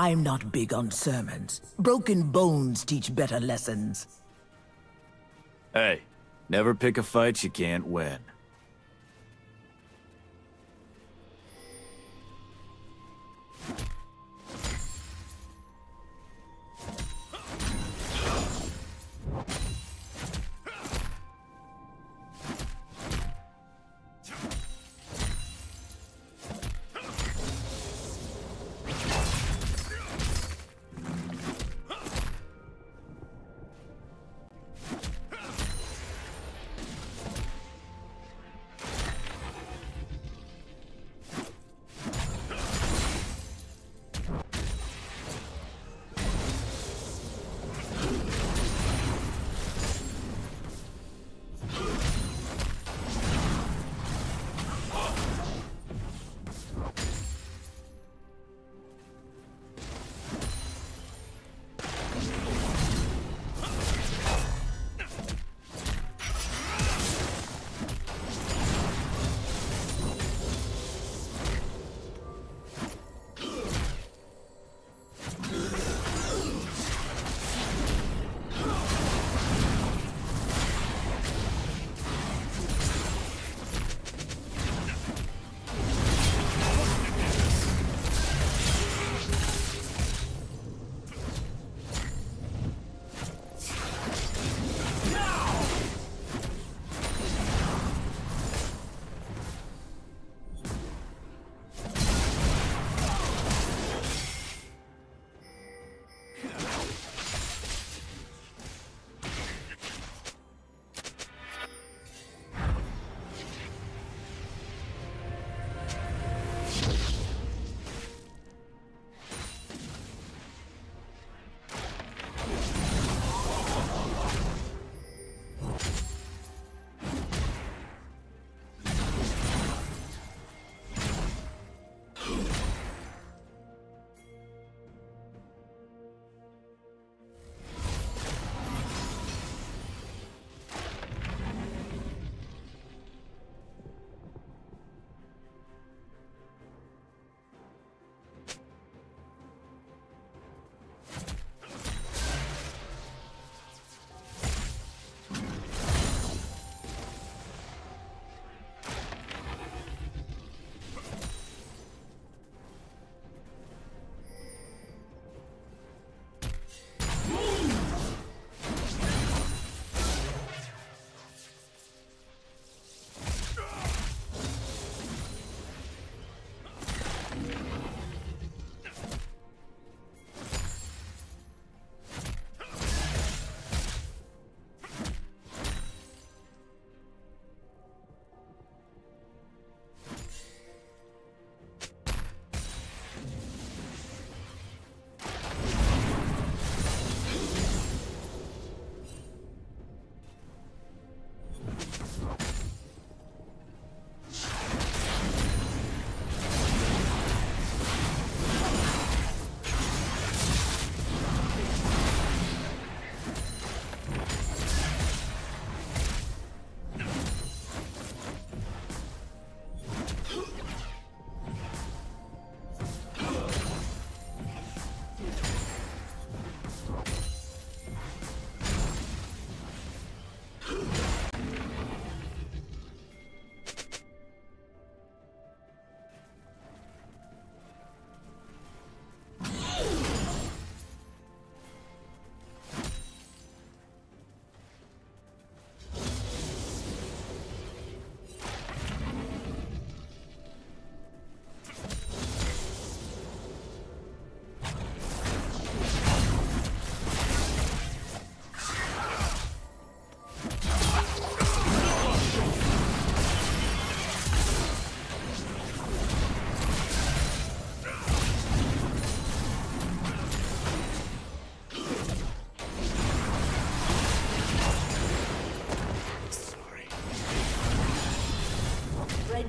I'm not big on sermons. Broken bones teach better lessons. Hey, never pick a fight you can't win.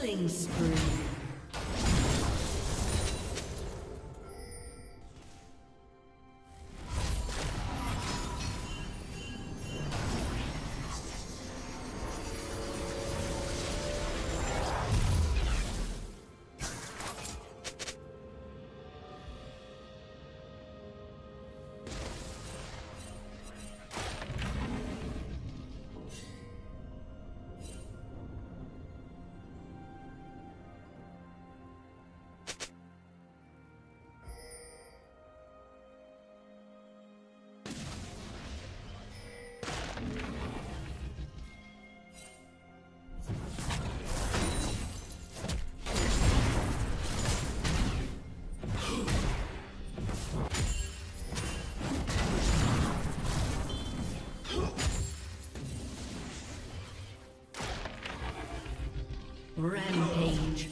Killing spree. Rampage.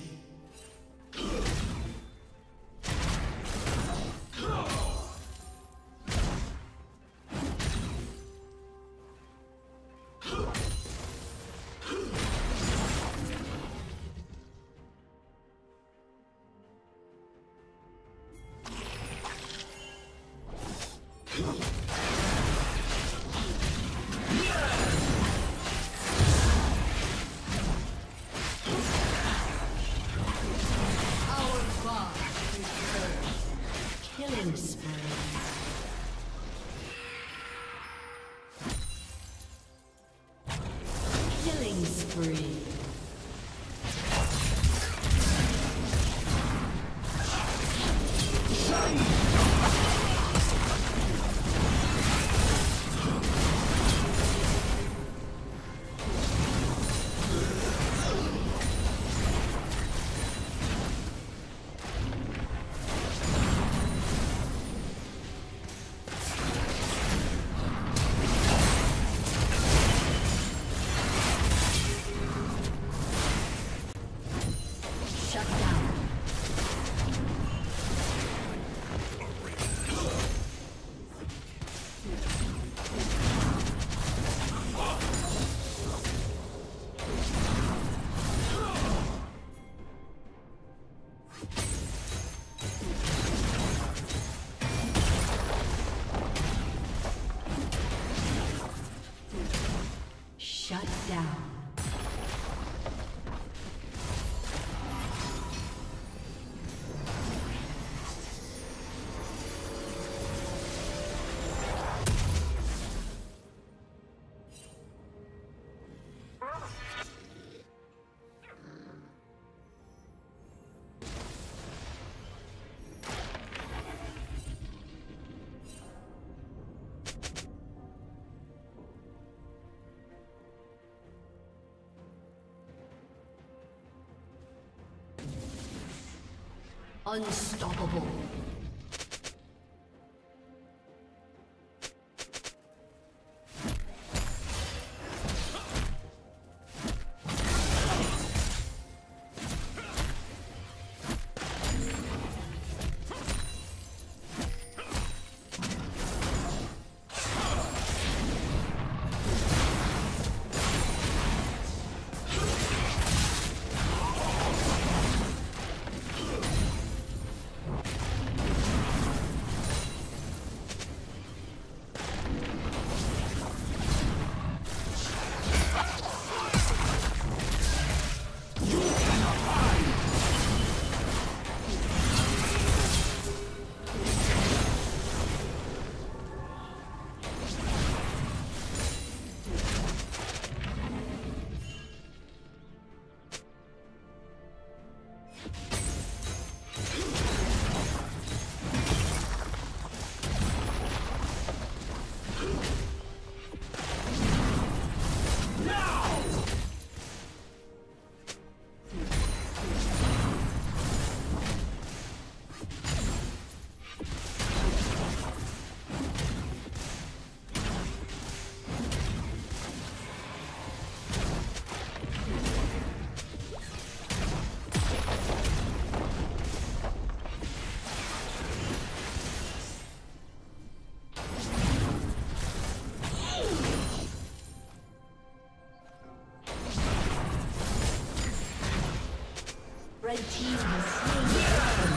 Unstoppable. Red team has slain the enemy.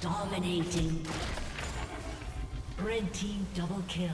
Dominating. Red team double kill.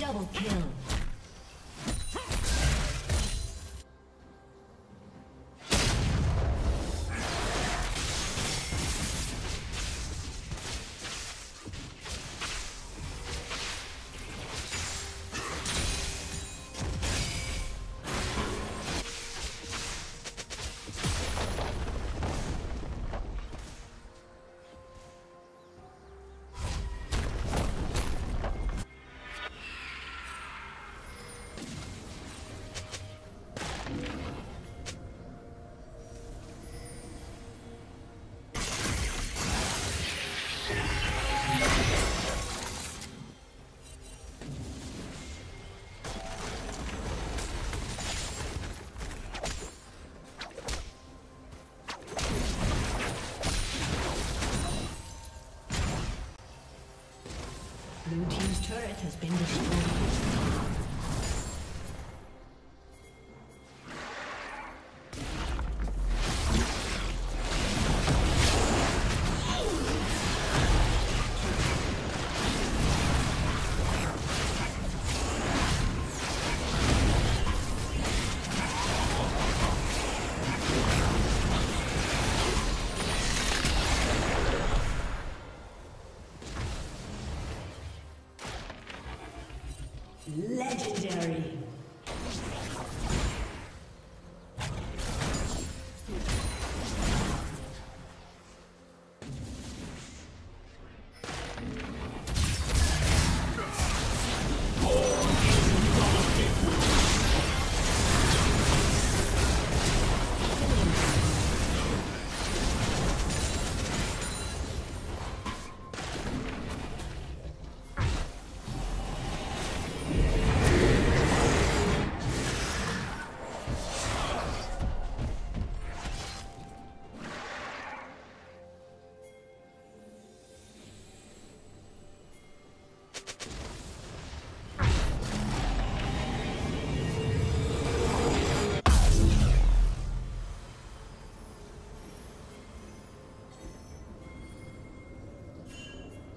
Double kill. Blue team's turret has been destroyed. Legendary.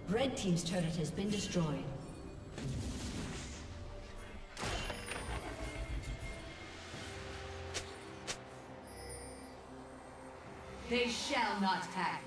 Red team's turret has been destroyed. They shall not pass.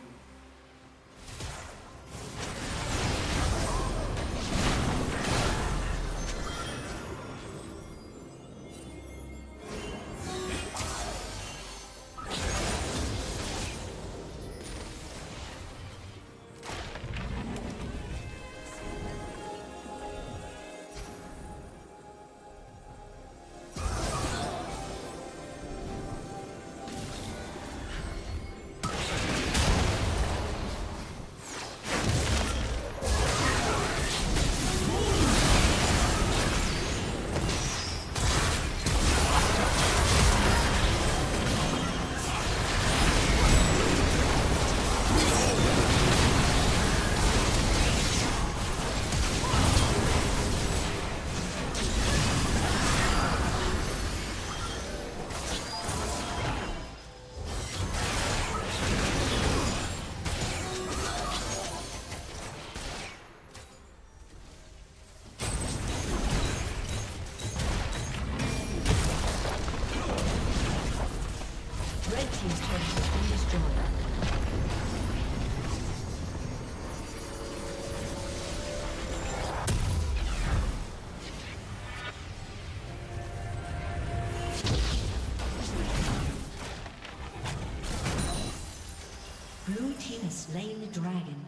Blue team has slain the dragon.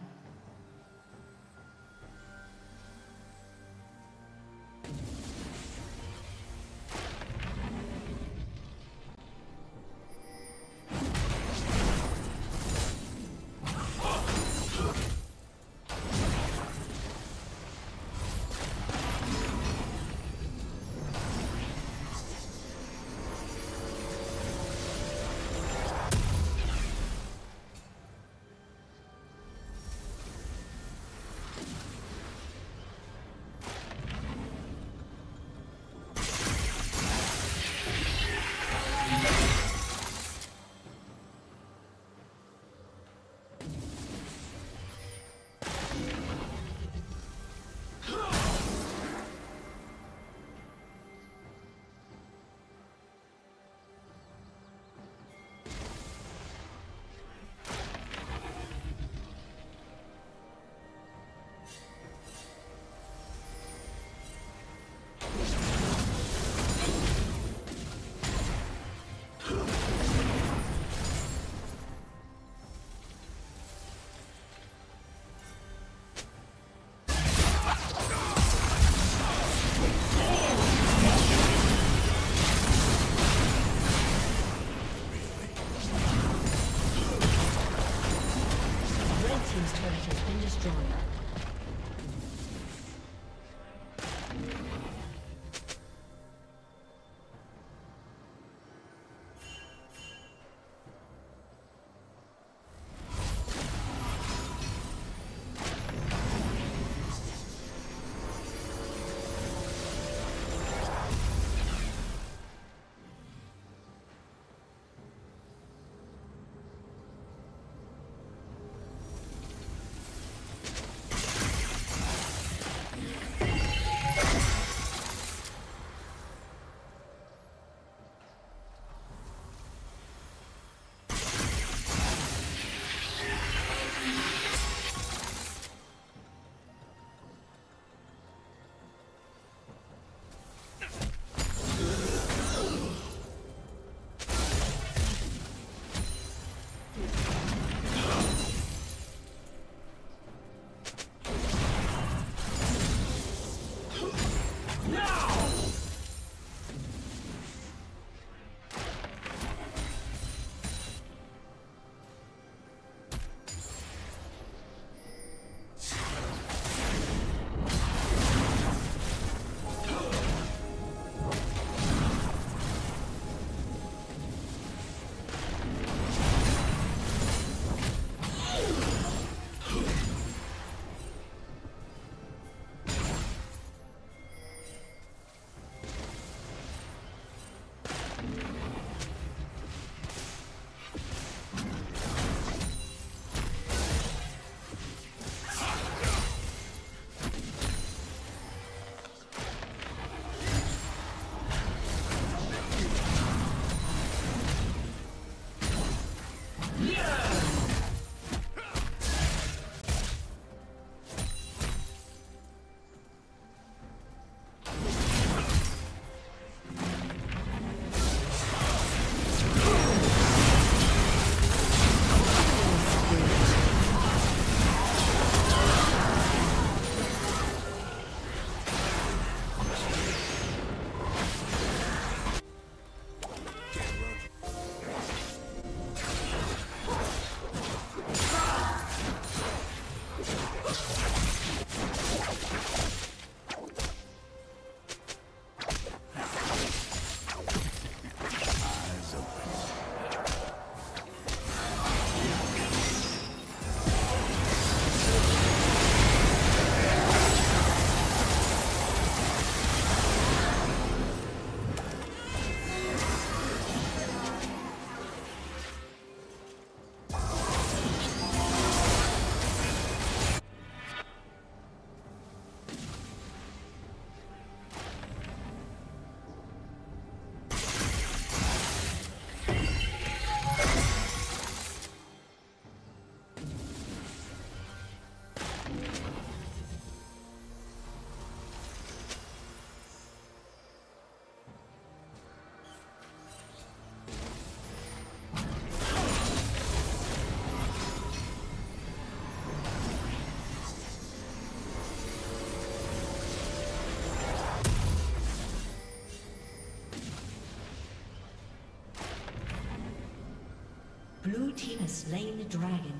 Blue team has slain the dragon.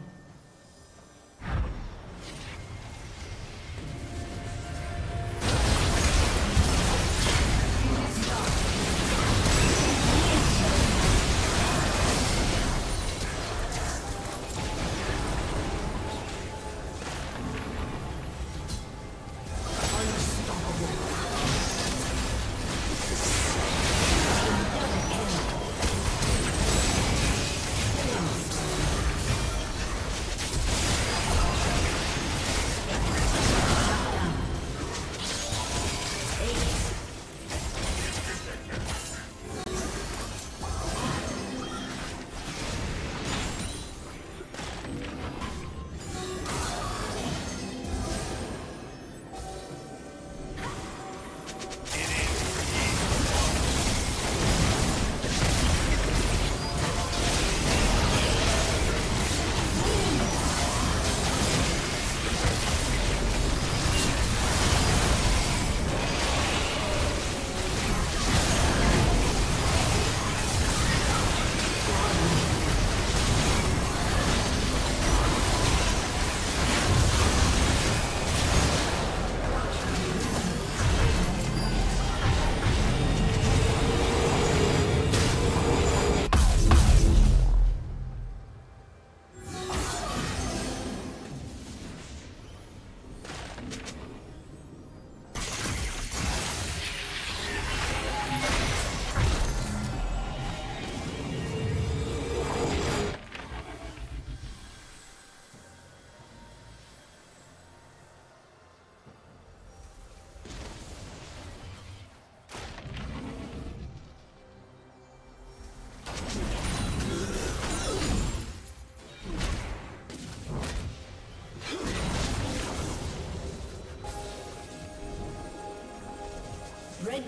Red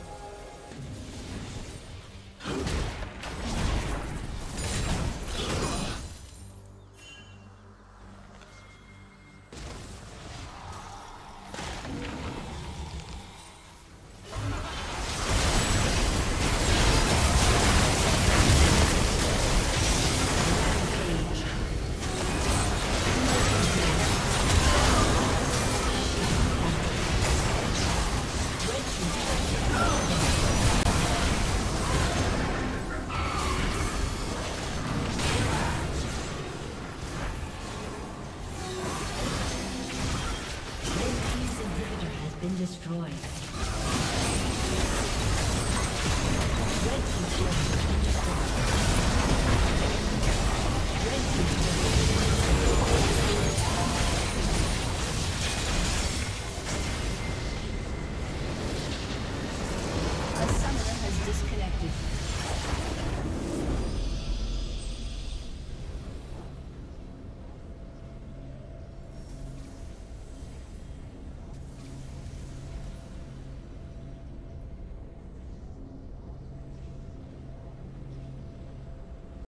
Been destroyed.